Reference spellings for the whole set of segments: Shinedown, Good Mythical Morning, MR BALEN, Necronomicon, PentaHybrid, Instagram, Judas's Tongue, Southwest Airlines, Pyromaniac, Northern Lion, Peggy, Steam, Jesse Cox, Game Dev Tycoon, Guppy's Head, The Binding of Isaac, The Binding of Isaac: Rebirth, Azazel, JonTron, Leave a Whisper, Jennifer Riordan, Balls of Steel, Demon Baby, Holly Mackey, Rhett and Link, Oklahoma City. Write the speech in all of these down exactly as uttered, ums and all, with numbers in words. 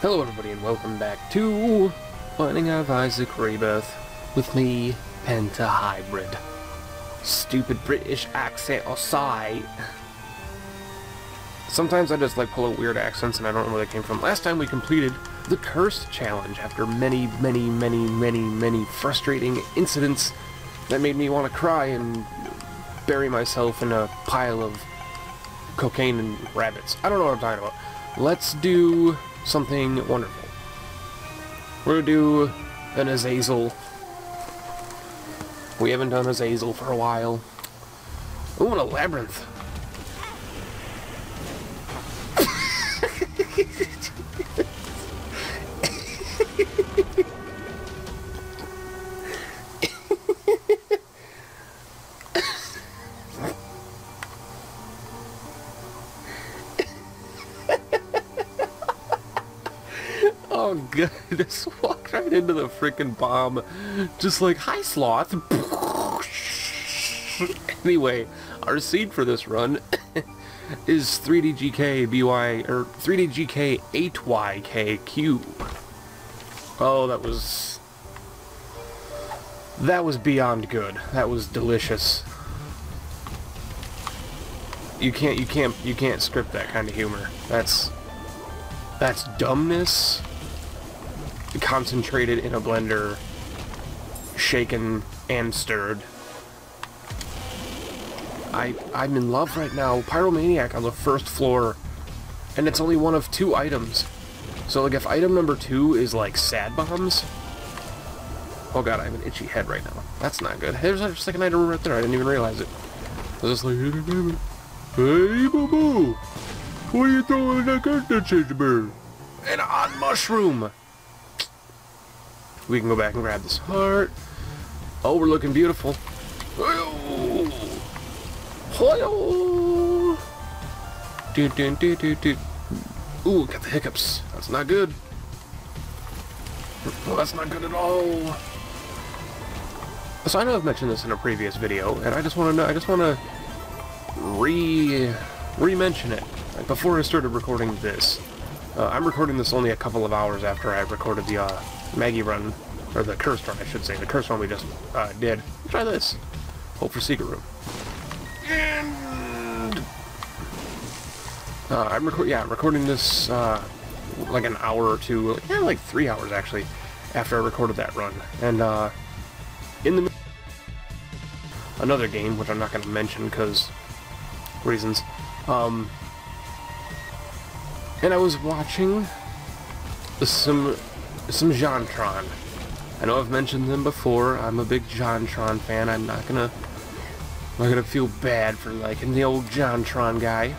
Hello everybody and welcome back to Binding of Isaac Rebirth with me, PentaHybrid. Stupid British accent aside. Sometimes I just like pull out weird accents and I don't know where they came from. Last time we completed the Cursed Challenge after many, many, many, many, many frustrating incidents that made me want to cry and bury myself in a pile of cocaine and rabbits. I don't know what I'm talking about. Let's do something wonderful. We're gonna do an Azazel. We haven't done Azazel for a while. Ooh, and a labyrinth. Oh god, I just walked right into the frickin' bomb. Just like, hi sloth! Anyway, our seed for this run is three D G K B Y, or three D G K eight Y K Q. Oh, that was... that was beyond good. That was delicious. You can't, you can't, you can't script that kind of humor. That's... that's dumbness concentrated in a blender, shaken and stirred. I, I'm in love right now. Pyromaniac on the first floor, and it's only one of two items. So like if item number two is like sad bombs, oh god, I have an itchy head right now. That's not good. There's our second item right there. I didn't even realize it. I was just like, hey boo boo, what are you throwing in that cartridge, man? And on mushroom. We can go back and grab this heart. Oh, we're looking beautiful. Ooh, got the hiccups. That's not good. Well, that's not good at all. So I know I've mentioned this in a previous video, and I just want to know. I just want to re re-mention it. Like before I started recording this, uh, I'm recording this only a couple of hours after I recorded the. Uh, Maggie run, or the cursed run, I should say. The cursed one we just uh, did. Try this. Hope for secret room. And uh, I'm record. Yeah, I'm recording this uh, like an hour or two, like, yeah, like three hours actually, after I recorded that run. And uh, in the another game, which I'm not going to mention because reasons. Um, and I was watching some. Some JonTron. I know I've mentioned them before. I'm a big JonTron fan. I'm not gonna, I'm not gonna feel bad for liking the old JonTron guy.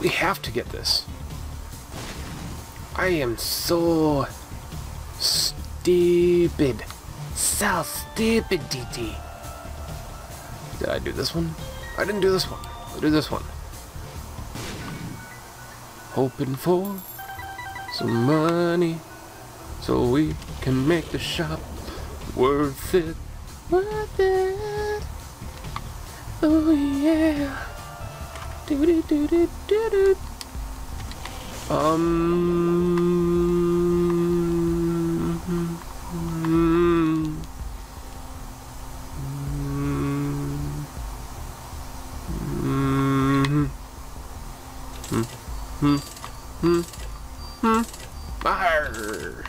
We have to get this. I am so stupid, so stupid, D T. Did I do this one? I didn't do this one. I'll do this one. Hoping for some money so we can make the shop worth it, worth it. Oh yeah. Do do do do do do. Um. Mm, mm, mm, mm, mm. Hmm. Hmm. Hmm. Arr.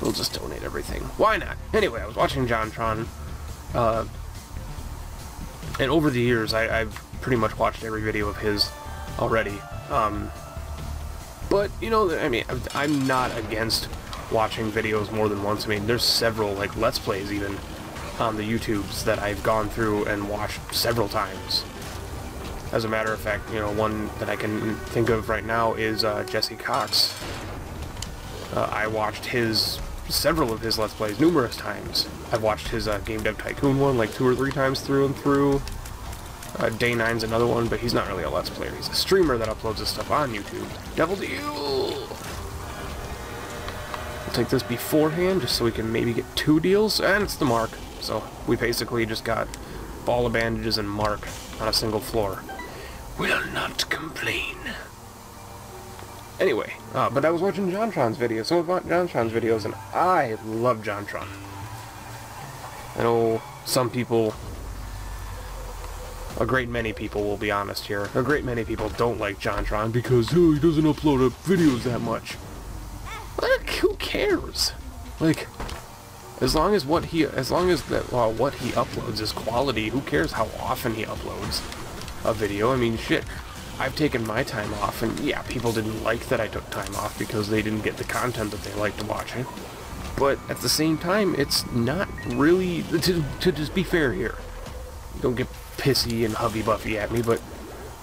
We'll just donate everything. Why not? Anyway, I was watching JonTron, uh, and over the years, I, I've pretty much watched every video of his already. Um, but you know, I mean, I'm not against watching videos more than once. I mean, there's several like Let's Plays even on the YouTubes that I've gone through and watched several times. As a matter of fact, you know, one that I can think of right now is uh, Jesse Cox. Uh, I watched his, several of his Let's Plays numerous times. I've watched his uh, Game Dev Tycoon one like two or three times through and through. Uh, Day nine's another one, but he's not really a Let's Player. He's a streamer that uploads his stuff on YouTube. Devil Deal! We'll take this beforehand just so we can maybe get two deals, and it's the mark. So we basically just got ball of bandages and mark on a single floor. Will not complain. Anyway, uh, but I was watching JonTron's video, some of JonTron's videos, and I love JonTron. I know some people, a great many people, we'll be honest here, a great many people don't like JonTron because, oh, he doesn't upload up videos that much. Like, who cares? Like, as long as what he, as long as that, well, what he uploads is quality, who cares how often he uploads a video? I mean, shit. I've taken my time off, and yeah, people didn't like that I took time off because they didn't get the content that they liked watching. But at the same time, it's not really, to, to just be fair here, don't get pissy and huffy-buffy at me, but,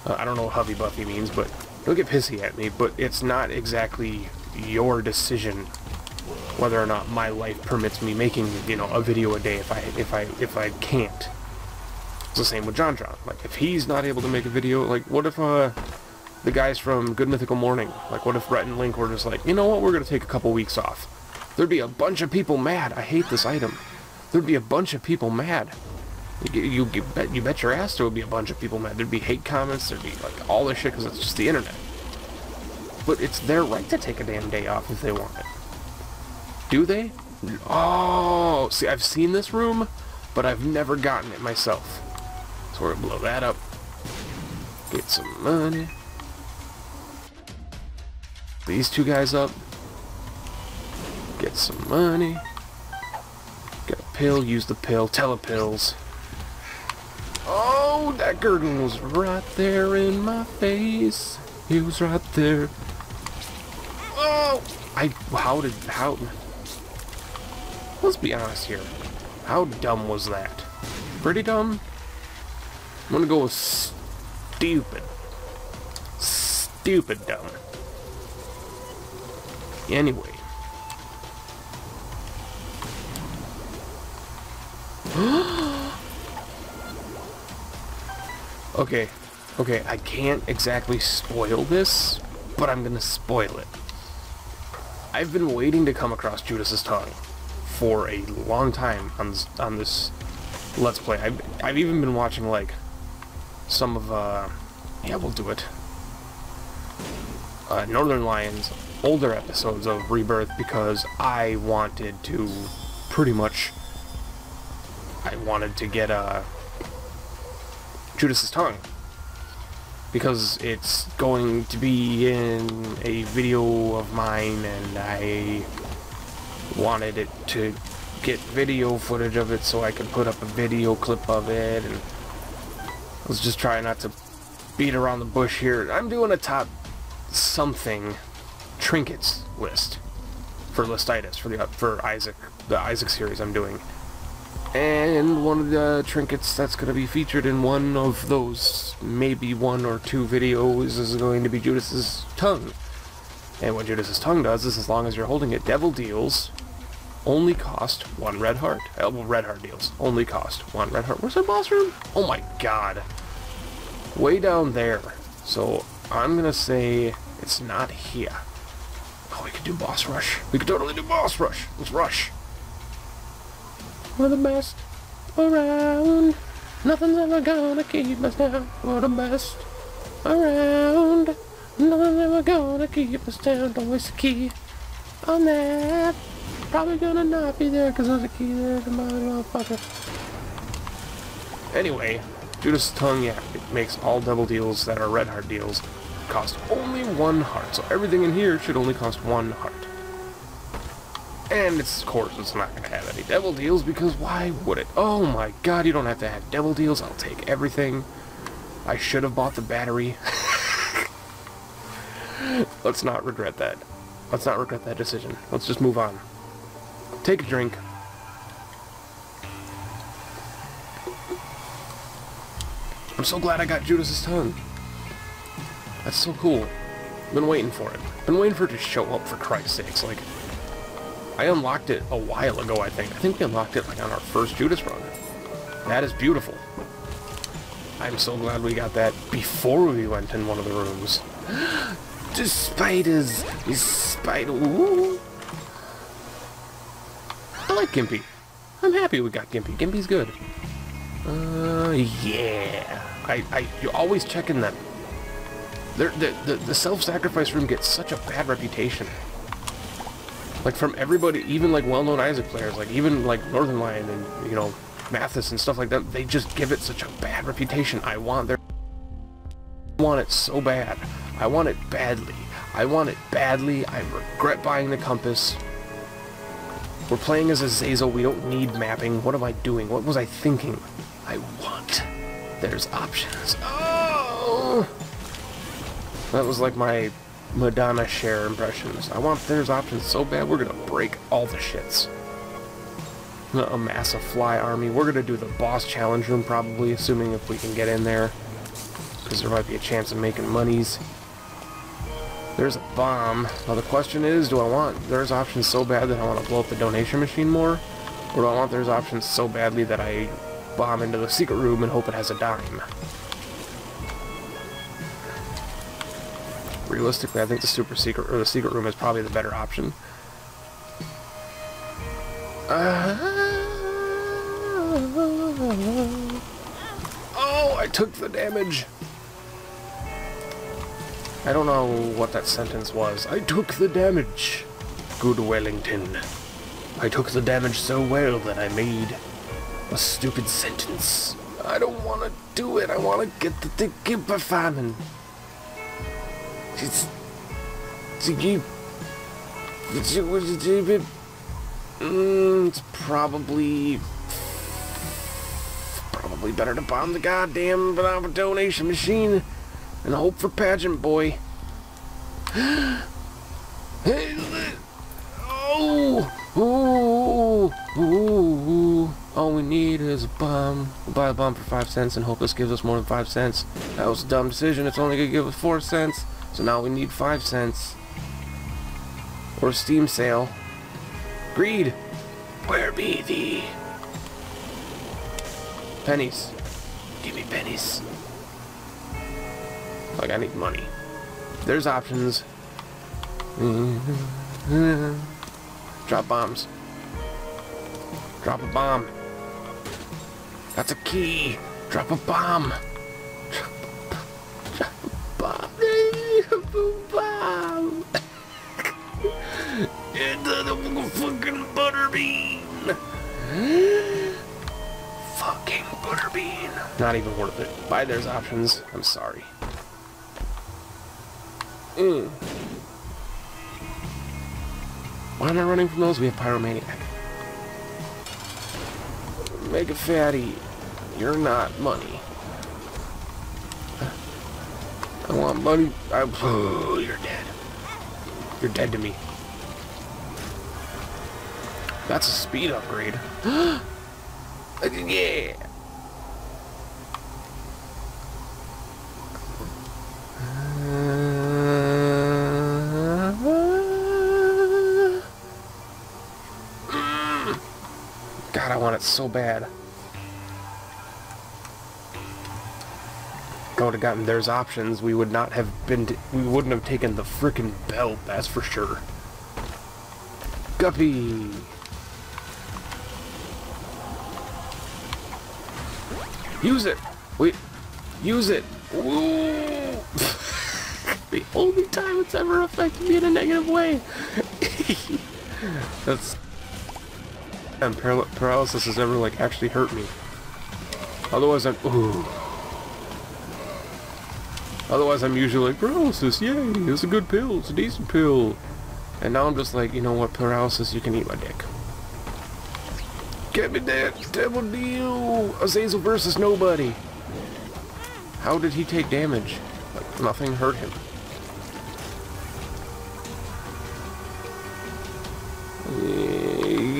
uh, I don't know what huffy-buffy means, but don't get pissy at me, but it's not exactly your decision whether or not my life permits me making, you know, a video a day if I, if I, if I can't. The same with JonTron. Like, if he's not able to make a video, like, what if uh, the guys from Good Mythical Morning, like, what if Rhett and Link were just like, you know what, we're going to take a couple weeks off. There'd be a bunch of people mad. I hate this item. There'd be a bunch of people mad. You, you, you, bet, you bet your ass there would be a bunch of people mad. There'd be hate comments. There'd be, like, all this shit because it's just the internet. But it's their right to take a damn day off if they want it. Do they? Oh, see, I've seen this room, but I've never gotten it myself. So we're gonna blow that up. Get some money. These two guys up. Get some money. Get a pill, use the pill, telepills. Oh, that gurgling was right there in my face. He was right there. Oh! I, how did, how, let's be honest here. How dumb was that? Pretty dumb? I'm gonna go with stupid. Stupid dumb. Anyway. Okay. Okay, I can't exactly spoil this, but I'm gonna spoil it. I've been waiting to come across Judas's Tongue for a long time on this, on this Let's Play. I've, I've even been watching, like, some of, uh, yeah, we'll do it, uh, Northern Lion's older episodes of Rebirth, because I wanted to, pretty much, I wanted to get, uh, Judas's Tongue, because it's going to be in a video of mine, and I wanted it to get video footage of it so I could put up a video clip of it, and let's just try not to beat around the bush here. I'm doing a top something trinkets list for listitis for the for Isaac the Isaac series I'm doing, and one of the trinkets that's going to be featured in one of those maybe one or two videos is going to be Judas's Tongue. And what Judas's Tongue does is, as long as you're holding it, devil deals only cost one red heart. Well, red heart deals only cost one red heart. Where's that boss room? Oh my god. Way down there. So I'm gonna say it's not here. Oh, we could do boss rush. We could totally do boss rush. Let's rush. We're the best around. Nothing's ever gonna keep us down. We're the best around. Nothing's ever gonna keep us down. Don't waste the key on that. Probably gonna not be there because there's a key there to my motherfucker. Anyway, Judas's Tongue, yeah, it makes all devil deals that are red heart deals cost only one heart. So everything in here should only cost one heart. And it's, of course, it's not gonna have any devil deals because why would it? Oh my god, you don't have to have devil deals. I'll take everything. I should have bought the battery. Let's not regret that. Let's not regret that decision. Let's just move on. Take a drink. I'm so glad I got Judas's Tongue. That's so cool. Been waiting for it. Been waiting for it to show up, for Christ's sakes. Like, I unlocked it a while ago, I think. I think we unlocked it, like, on our first Judas run. That is beautiful. I'm so glad we got that before we went in one of the rooms. The spiders! These spider... Ooh. I like Gimpy. I'm happy we got Gimpy. Gimpy's good. Uh, Yeah. I, I, you're always checking them. They're, they're, the the self-sacrifice room gets such a bad reputation. Like, from everybody, even, like, well-known Isaac players, like, even, like, Northern Lion and, you know, Mathis and stuff like that, they just give it such a bad reputation. I want their... I want it so bad. I want it badly. I want it badly. I regret buying the compass. We're playing as Azazel. We don't need mapping. What am I doing? What was I thinking? I want... There's options. Oh! That was, like, my... Madonna share impressions. I want there's options so bad we're gonna break all the shits. I'm gonna amass a fly army. We're gonna do the boss challenge room probably, assuming if we can get in there, because there might be a chance of making monies. There's a bomb. Now the question is, do I want there's options so bad that I want to blow up the donation machine more, or do I want there's options so badly that I bomb into the secret room and hope it has a dime? Realistically, I think the super secret or the secret room is probably the better option. Uh, oh, I took the damage. I don't know what that sentence was. I took the damage. Good Wellington. I took the damage so well that I made a stupid sentence. I don't want to do it. I want to get the thing gibberfammon. It's... It's probably... Probably better to bomb the goddamn donation machine and hope for pageant boy. Oh! Ooh! Ooh! All we need is a bomb. We'll buy a bomb for five cents and hope this gives us more than five cents. That was a dumb decision. It's only gonna give us four cents. So now we need five cents. Or a Steam sale. Greed! Where be thee? Pennies. Give me pennies. Like, I need money. There's options. Drop bombs. Drop a bomb. That's a key. Drop a bomb. Drop a bomb. Drop a bomb. Bomb. Into the fucking butterbean. Fucking butterbean. Not even worth it. Buy there's options. I'm sorry. Mm. Why am I running from those? We have Pyromaniac. Mega Fatty. You're not money. I want money. I, oh, you're dead. You're dead to me. That's a speed upgrade. Yeah. God, I want it so bad. I would have gotten there's options, we would not have been t we wouldn't have taken the frickin' belt, that's for sure. Guppy! Use it! Wait, use it! Ooh. The only time it's ever affected me in a negative way! That's... And paral paralysis has never, like, actually hurt me. Otherwise I'm... Ooh. Otherwise, I'm usually like, paralysis, yay, it's a good pill, it's a decent pill. And now I'm just like, you know what, paralysis, you can eat my dick. Get me that double deal! Azazel versus nobody! How did he take damage? Like, nothing hurt him.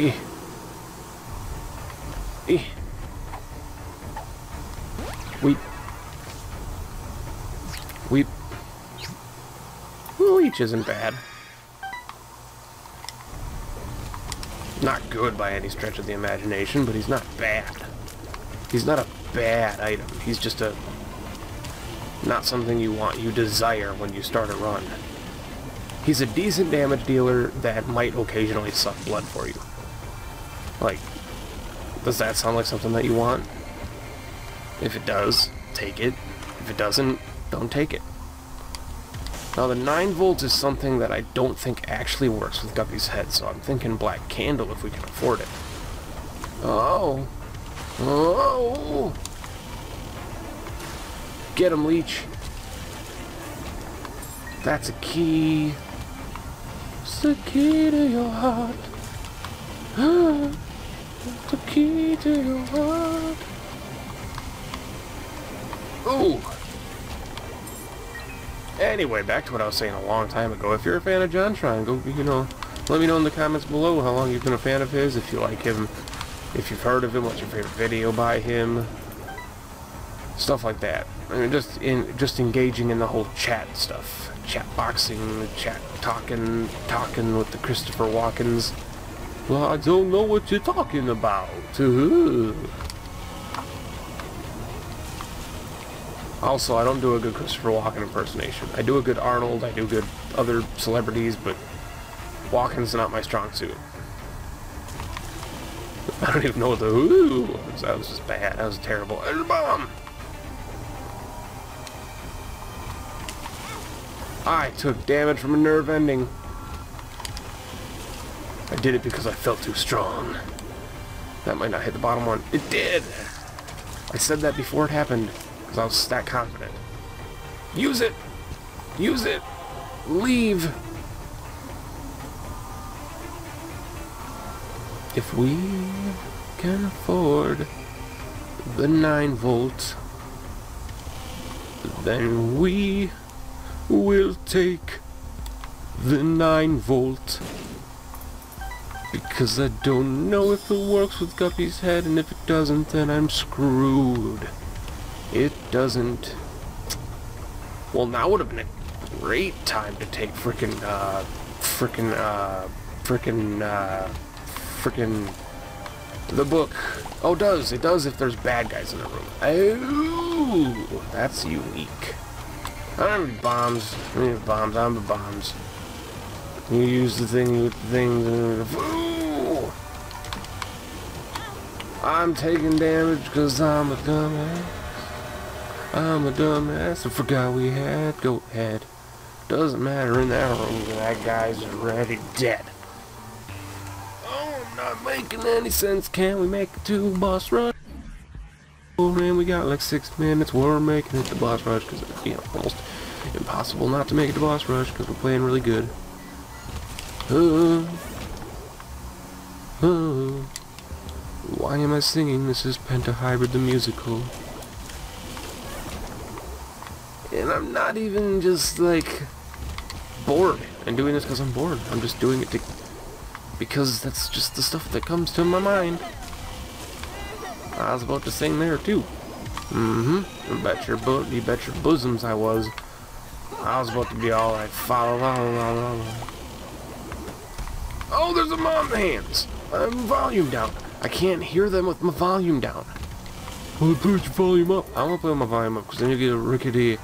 Eee. Eee. Wait. Weep. Leech isn't bad. Not good by any stretch of the imagination, but he's not bad. He's not a bad item. He's just a... Not something you want, you desire when you start a run. He's a decent damage dealer that might occasionally suck blood for you. Like, does that sound like something that you want? If it does, take it. If it doesn't, don't take it. Now the nine volt is something that I don't think actually works with Guppy's Head, so I'm thinking Black Candle if we can afford it. Oh. Oh! Get him, Leech. That's a key. It's the key to your heart. It's the key to your heart. Ooh! Anyway, back to what I was saying a long time ago. If you're a fan of JonTron, go, you know, let me know in the comments below how long you've been a fan of his, if you like him, if you've heard of him, what's your favorite video by him, stuff like that. I mean, just in just engaging in the whole chat stuff, chat boxing, chat talking, talking with the Christopher Walkens. Well, I don't know what you're talking about. Ooh. Also, I don't do a good Christopher Walken impersonation. I do a good Arnold, I do good other celebrities, but Walken's not my strong suit. I don't even know what the ooh was. That was just bad. That was terrible. There's a bomb! I took damage from a nerve ending. I did it because I felt too strong. That might not hit the bottom one. It did! I said that before it happened. Because I was that confident. Use it! Use it! Leave! If we can afford the nine volt, then we will take the nine volt. Because I don't know if it works with Guppy's Head, and if it doesn't, then I'm screwed. It doesn't. Well, now would have been a great time to take frickin' uh frickin' uh frickin' uh frickin' the book. Oh, it does. It does if there's bad guys in the room. Oh, that's unique. I don't need bombs. I need bombs. I'm the bombs. You use the thing with the things. Ooh! I'm taking damage because I'm a dumbass. I'm a dumbass, I forgot we had Goat Head. Doesn't matter in that room, that guy's already dead. Oh, not making any sense, can we make it to a boss rush? Oh man, we got like six minutes, we're making it to boss rush, because it's, you know, almost impossible not to make it to boss rush, because we're playing really good. Uh, uh, why am I singing? This is PentaHybrid the Musical. And I'm not even just, like, bored and doing this because I'm bored. I'm just doing it to, because that's just the stuff that comes to my mind. I was about to sing there, too. Mm-hmm. I bet your, bo you bet your bosoms I was. I was about to be all like, fa la la la la la. Oh, there's a mom hands! I'm volume down. I can't hear them with my volume down. Well, put your volume up. I want to put my volume up, because then you get a rickety...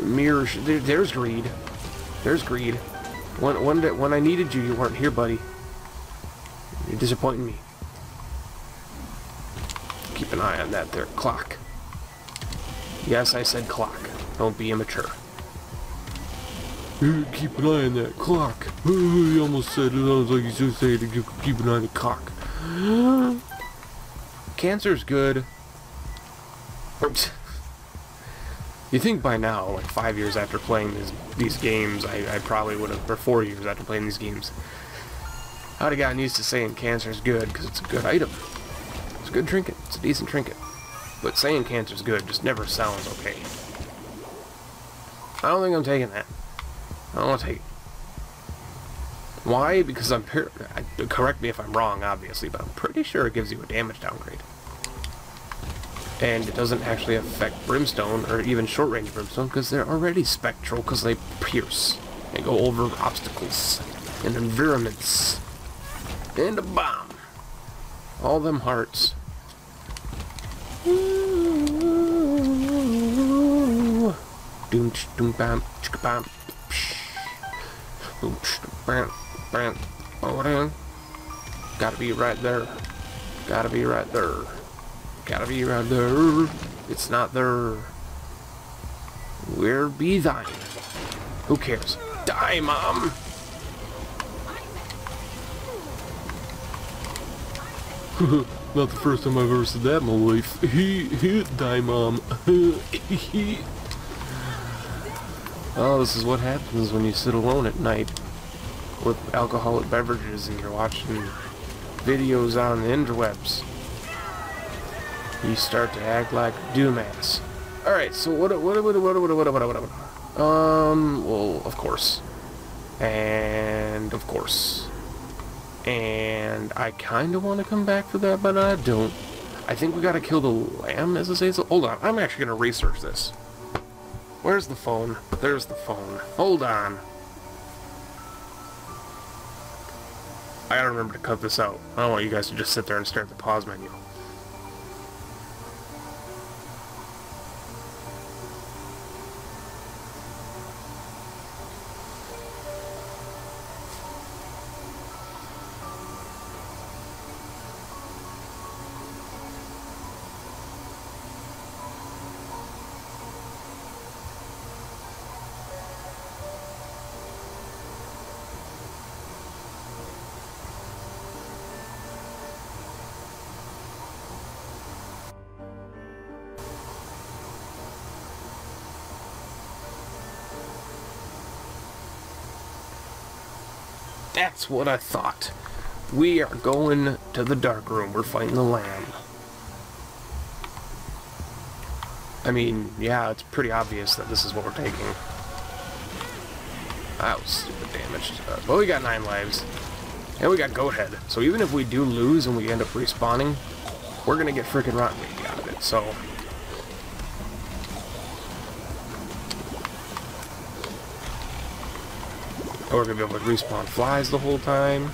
Mirror sh there, there's greed. There's greed. When, when, did, when I needed you, you weren't here, buddy. You're disappointing me. Keep an eye on that there. Clock. Yes, I said clock. Don't be immature. Keep an eye on that clock. You almost said it. I was like, you should say it. Keep an eye on the clock. Cancer's good. You think by now, like five years after playing this, these games, I, I probably would have, or four years after playing these games, I'd have gotten used to saying cancer's good, because it's a good item. It's a good trinket. It's a decent trinket. But saying cancer's good just never sounds okay. I don't think I'm taking that. I don't want to take it. Why? Because I'm, per I, correct me if I'm wrong, obviously, but I'm pretty sure it gives you a damage downgrade. And it doesn't actually affect Brimstone, or even short-range Brimstone, because they're already spectral, because they pierce and go over obstacles and environments. And a bomb. All them hearts. Doom doom bam chicka bam bam bam. Oh damn. Gotta be right there. Gotta be right there. Gotta be right there. It's not their... Where be thine? Who cares? Die, Mom! Not the first time I've ever said that in my life. Die, Mom. Oh, this is what happens when you sit alone at night with alcoholic beverages and you're watching videos on the interwebs. You start to act like a dumbass. Alright, so what what what what what what what what Um well, of course. And of course. And I kinda wanna come back for that, but I don't. I think we gotta kill the lamb as Azazel. Hold on, I'm actually gonna research this. Where's the phone? There's the phone. Hold on. I gotta remember to cut this out. I don't want you guys to just sit there and stare at the pause menu. That's what I thought. We are going to the dark room. We're fighting the lamb. I mean, yeah, it's pretty obvious that this is what we're taking. That was stupid damage. Uh, well, we got nine lives. And we got Goat Head. So even if we do lose and we end up respawning, we're going to get freaking Rotten Baby out of it. So... Oh, we're going to be able to respawn flies the whole time.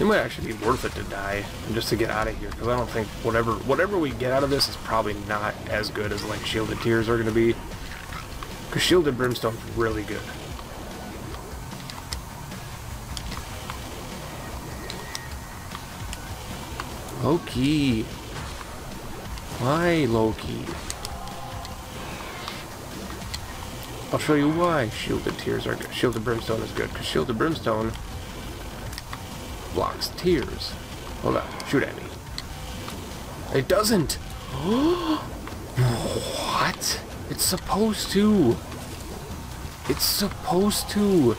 It might actually be worth it to die just to get out of here, because I don't think whatever whatever we get out of this is probably not as good as like Shielded Tears are going to be. Because Shielded Brimstone's really good. Loki. Why, Loki? I'll show you why Shielded Tears are good. Shielded Brimstone is good. Because Shielded Brimstone blocks tears. Hold on. Shoot at me. It doesn't! What? It's supposed to. It's supposed to.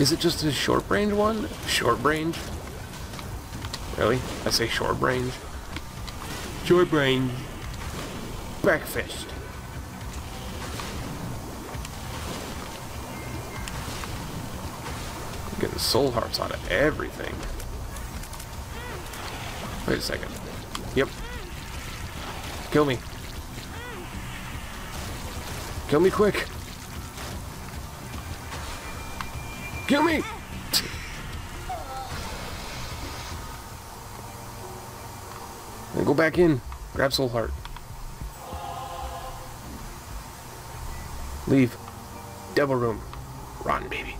Is it just a short range one? Short range? Really? I say short range? Short range. Breakfast. I'm getting soul hearts out of everything. Wait a second. Yep. Kill me. Kill me quick! Kill me! And go back in. Grab Soul Heart. Leave. Devil Room. Rotten Baby.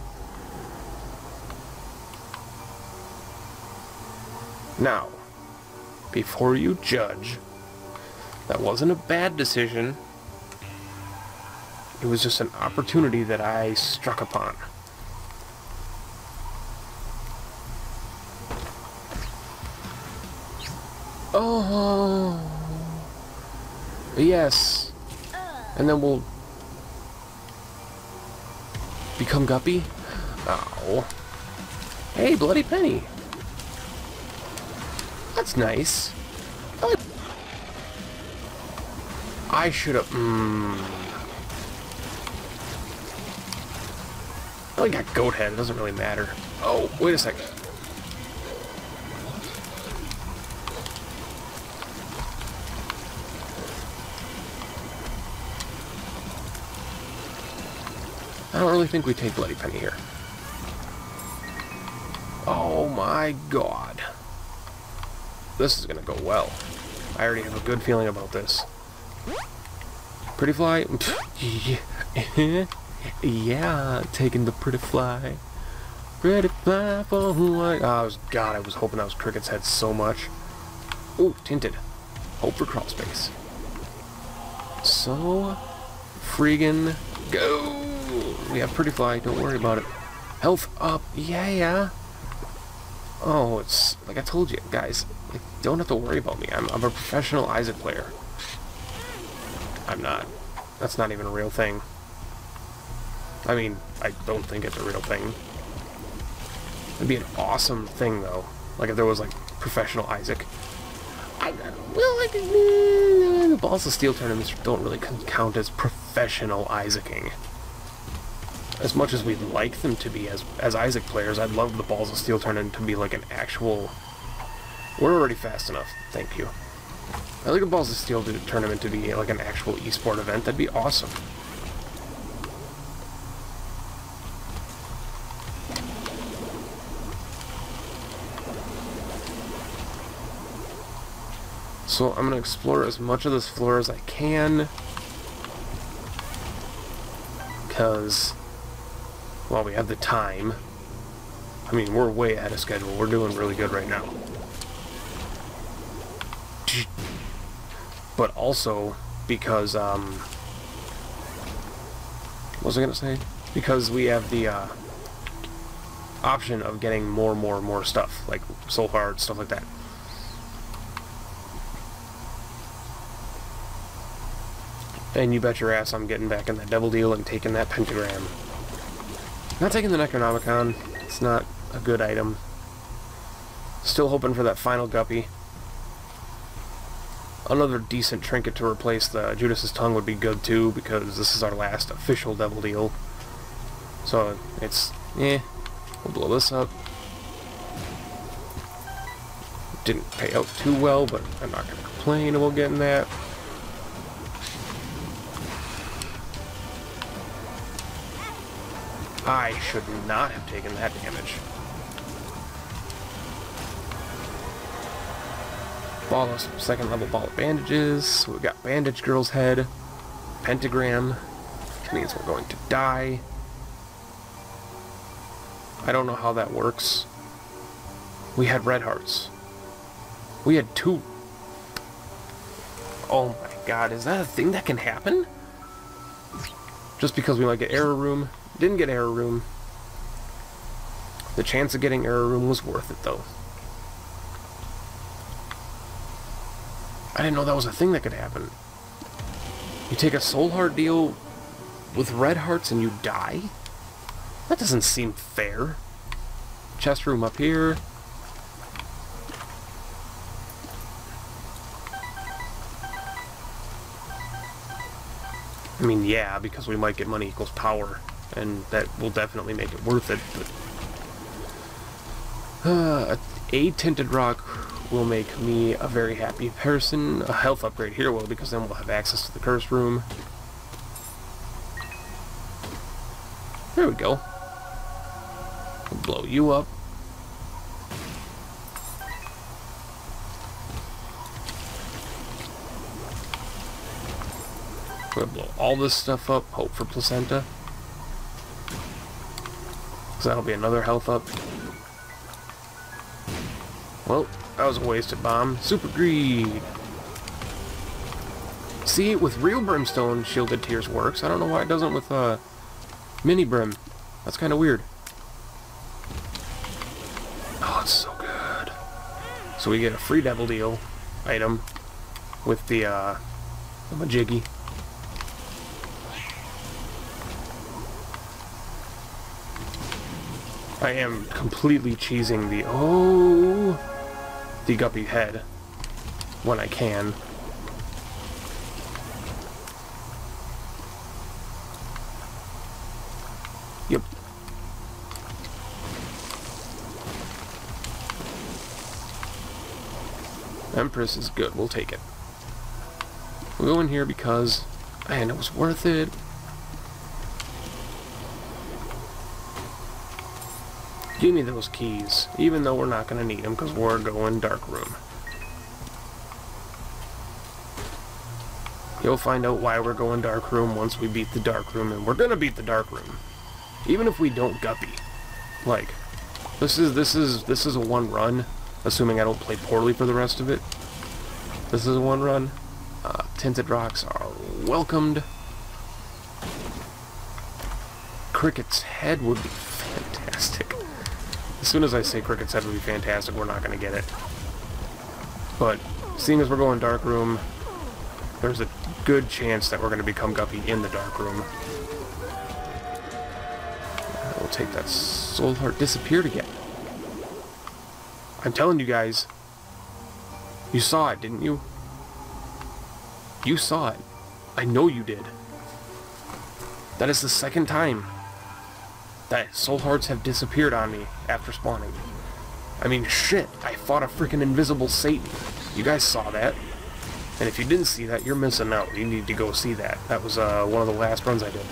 Now, before you judge, that wasn't a bad decision. It was just an opportunity that I struck upon. Oh. Yes. And then we'll... become Guppy? Oh. Hey, Bloody Penny. That's nice. I should've... Mmm... I only got Goat Head, it doesn't really matter. Oh, wait a second. I don't really think we take Bloody Penny here. Oh my god. This is gonna go well. I already have a good feeling about this. Pretty fly? Yeah, taking the pretty fly. Pretty fly for who I... Oh, I was, God, I was hoping that was Cricket's head so much. Ooh, tinted. Hope for crawl space. So friggin' go! We have pretty fly, don't worry about it. Health up, yeah, yeah. Oh, it's like I told you, guys. Like, don't have to worry about me. I'm, I'm a professional Isaac player. I'm not. That's not even a real thing. I mean, I don't think it's a real thing. It'd be an awesome thing, though. Like if there was like professional Isaac. I well, I think the Balls of Steel tournaments don't really count as professional Isaacing. As much as we'd like them to be as as Isaac players, I'd love the Balls of Steel tournament to be like an actual... We're already fast enough, thank you. I'd like the Balls of Steel tournament to be like an actual esport event. That'd be awesome. So I'm gonna explore as much of this floor as I can, because... Well, we have the time. I mean, we're way ahead of schedule. We're doing really good right now. But also, because, um... what was I gonna say? Because we have the, uh... option of getting more, more, more stuff. Like, soul hearts, stuff like that. And you bet your ass I'm getting back in that devil deal and taking that pentagram. Not taking the Necronomicon. It's not a good item. Still hoping for that final Guppy. Another decent trinket to replace the Judas's Tongue would be good too, because this is our last official Devil Deal. So it's... eh. We'll blow this up. Didn't pay out too well, but I'm not going to complain about getting that. I should not have taken that damage. Ball of second level ball of bandages. So we've got bandage girl's head, pentagram, which means we're going to die. I don't know how that works. We had red hearts. We had two. Oh my God, is that a thing that can happen? Just because we might get error room. Didn't get error room. The chance of getting error room was worth it, though. I didn't know that was a thing that could happen. You take a soul heart deal with red hearts and you die? That doesn't seem fair. Chest room up here. I mean, yeah, because we might get money equals power. And that will definitely make it worth it. But, uh, a tinted rock will make me a very happy person. A health upgrade here will, because then we'll have access to the curse room. There we go. We'll blow you up. We'll blow all this stuff up. Hope for placenta. So that'll be another health up. Well, that was a wasted bomb. Super greed. See, with real brimstone, shielded tears works. I don't know why it doesn't with uh, mini brim. That's kind of weird. Oh, it's so good. So we get a free devil deal item with the uh, the majiggy. I am completely cheesing the oh the Guppy head when I can. Yep. Empress is good, we'll take it. We'll go in here because man, it was worth it. Give me those keys, even though we're not going to need them because we're going dark room. You'll find out why we're going Dark Room once we beat the Dark Room, and we're gonna beat the Dark Room. Even if we don't Guppy. Like, this is this is this is a one run, assuming I don't play poorly for the rest of it. This is a one run. Uh, tinted rocks are welcomed. Cricket's head would be fantastic. As soon as I say Cricket's head would be fantastic, we're not gonna get it. But seeing as we're going Dark Room, there's a good chance that we're gonna become Guppy in the Dark Room. I'll take that soul heart. Disappeared again. I'm telling you guys, you saw it, didn't you? You saw it. I know you did. That is the second time that soul hearts have disappeared on me after spawning. I mean, shit, I fought a freaking invisible Satan. You guys saw that. And if you didn't see that, you're missing out. You need to go see that. That was uh, one of the last runs I did.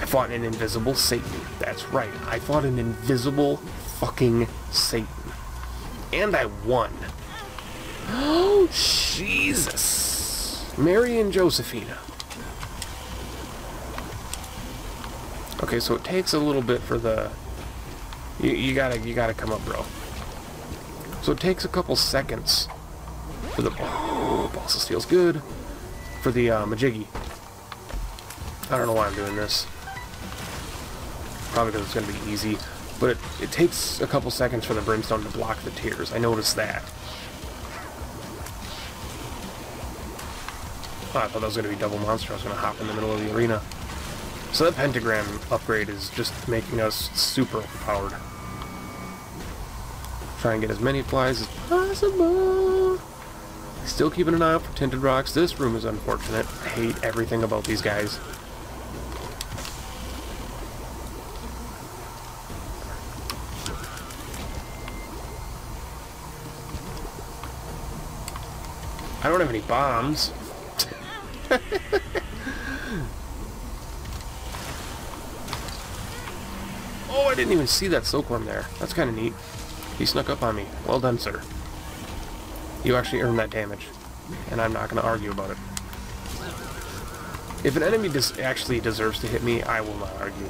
I fought an invisible Satan. That's right. I fought an invisible fucking Satan. And I won. Oh, Jesus. Mary and Josephina. Okay, so it takes a little bit for the... You, you gotta, you gotta come up, bro. So it takes a couple seconds for the... Oh, Balls of Steel's good. For the uh, Majiggy. I don't know why I'm doing this. Probably because it's going to be easy. But it, it takes a couple seconds for the Brimstone to block the tears. I noticed that. Oh, I thought that was going to be double monster. I was going to hop in the middle of the arena. So that pentagram upgrade is just making us super overpowered. Try and get as many flies as possible. Still keeping an eye out for tinted rocks. This room is unfortunate. I hate everything about these guys. I don't have any bombs. Oh, I didn't even see that silkworm there. That's kind of neat. He snuck up on me. Well done, sir. You actually earned that damage. And I'm not going to argue about it. If an enemy des- actually deserves to hit me, I will not argue.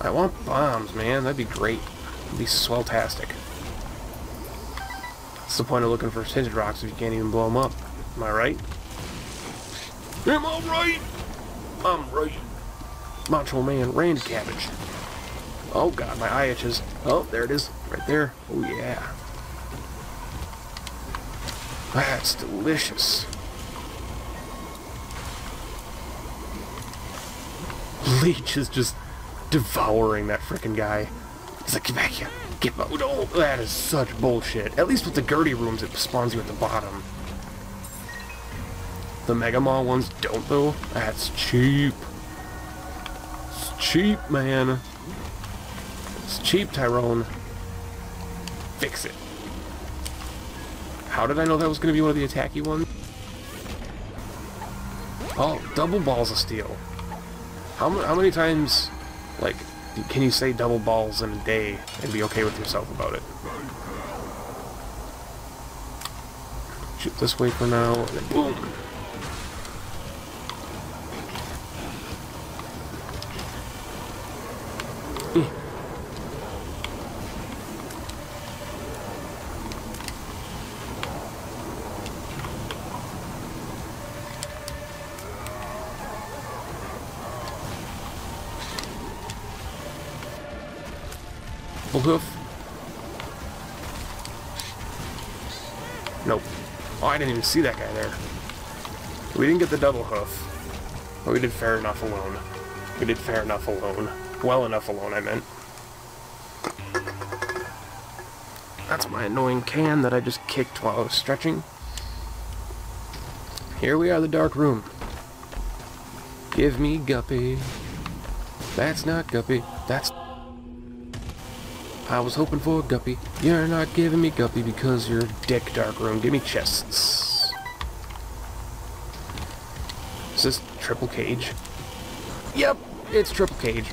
I want bombs, man. That'd be great. That'd be swell-tastic. What's the point of looking for tinted rocks if you can't even blow them up? Am I right? Am I right? I'm right. Macho Man Rand Cabbage. Oh god, my eye itches. Oh, there it is. Right there. Oh yeah. That's delicious. Leech is just devouring that frickin' guy. He's like, get back here. Get back. Oh, that is such bullshit. At least with the Gertie rooms, it spawns you at the bottom. The Mega Maw ones don't, though. That's cheap. It's cheap, man. It's cheap, Tyrone. Fix it. How did I know that was going to be one of the attacky ones? Oh, double Balls of Steel. How, how many times, like, can you say double balls in a day and be okay with yourself about it? Shoot this way for now, and then boom. Hoof. Nope. Oh, I didn't even see that guy there. We didn't get the double hoof. But we did fair enough alone. We did fair enough alone. Well enough alone, I meant. That's my annoying can that I just kicked while I was stretching. Here we are, the Dark Room. Give me Guppy. That's not Guppy. That's... I was hoping for a Guppy. You're not giving me Guppy because you're a dick, Dark Room. Give me chests. Is this triple cage? Yep, it's triple cage.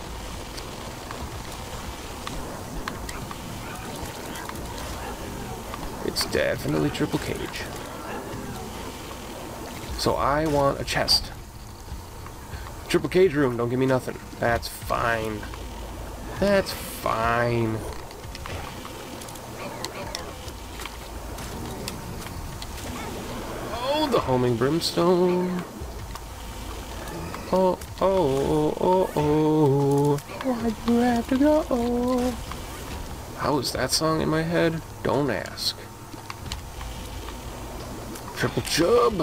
It's definitely triple cage. So I want a chest. Triple cage room, don't give me nothing. That's fine. That's fine. Oh, the homing brimstone. Oh, oh, oh, oh, oh. Why do you have to go? How is that song in my head? Don't ask. Triple chub.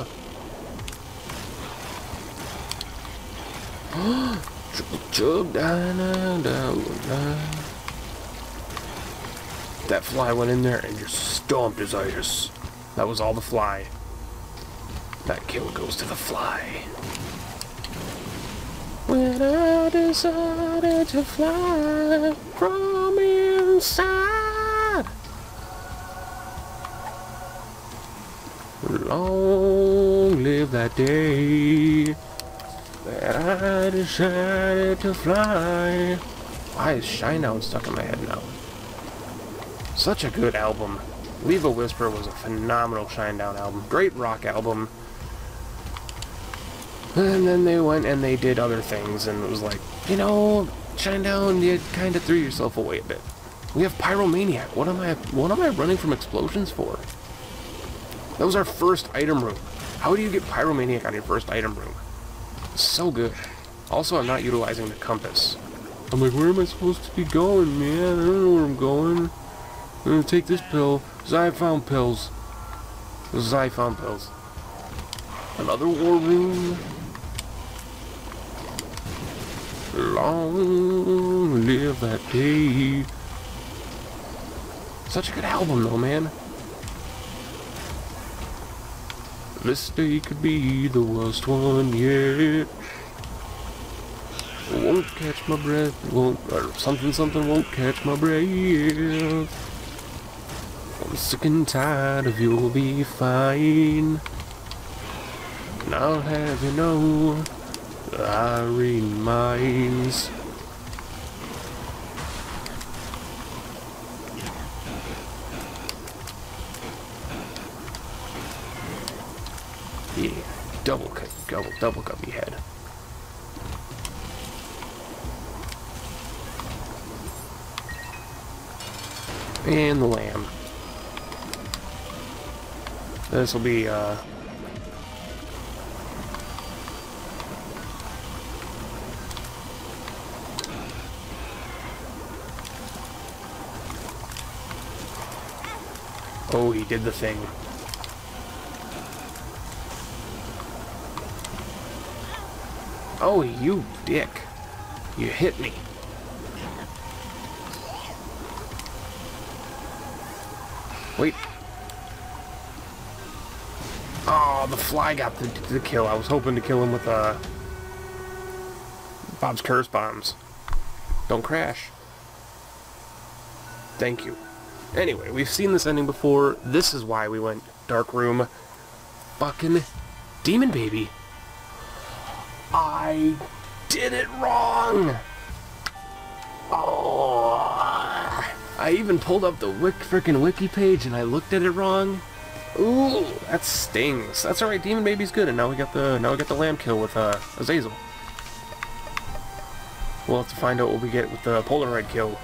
Triple chub. Da, da, da, da. That fly went in there and just stomped his itis. That was all the fly. That kill goes to the fly. When I decided to fly from inside, long live that day that I decided to fly. Why is Shinedown stuck in my head now? Such a good album. Leave a Whisper was a phenomenal Shinedown album. Great rock album. And then they went and they did other things, and it was like, you know, Shinedown, you kind of threw yourself away a bit. We have Pyromaniac. What am I? What am I running from explosions for? That was our first item room. How do you get Pyromaniac on your first item room? It's so good. Also, I'm not utilizing the compass. I'm like, where am I supposed to be going, man? I don't know where I'm going. I'm gonna take this pill. Xyphon pills. Xyphon pills. Another war room. Long live that day. Such a good album, though, man. This day could be the worst one yet. Won't catch my breath. Won't or something. Something won't catch my breath. I'm sick and tired of you'll be fine. And I'll have you know. I read minds. Yeah, double cut, double, double guppy head. And the lamb. This will be, uh... oh, he did the thing. Oh, you dick. You hit me. Wait. Oh, the fly got the, the kill. I was hoping to kill him with, uh... Bob's Curse Bombs. Don't crash. Thank you. Anyway, we've seen this ending before. This is why we went Dark Room. Fucking Demon Baby. I did it wrong! Oh! I even pulled up the wick frickin' wiki page and I looked at it wrong. Ooh, that stings. That's alright, Demon Baby's good, and now we got the now we got the lamb kill with uh, Azazel. We'll have to find out what we get with the Polaroid kill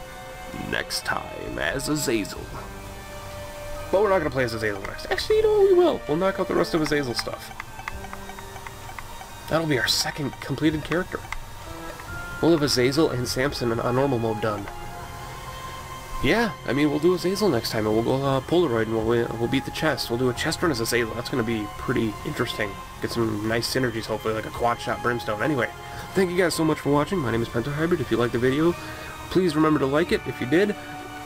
next time as Azazel. But we're not going to play as Azazel next. Actually, you know, we will. We'll knock out the rest of Azazel stuff. That'll be our second completed character. We'll have Azazel and Samson on normal mode done. Yeah, I mean, we'll do Azazel next time, and we'll go uh, Polaroid, and we'll, uh, we'll beat the chest. We'll do a chest run as Azazel. That's going to be pretty interesting. Get some nice synergies, hopefully, like a quad shot brimstone. Anyway, thank you guys so much for watching. My name is PentaHybrid. If you liked the video, please remember to like it if you did.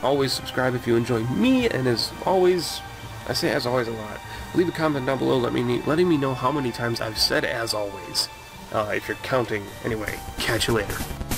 Always subscribe if you enjoyed me, and as always, I say as always a lot. Leave a comment down below let me, letting me know how many times I've said as always. Uh, if you're counting. Anyway, catch you later.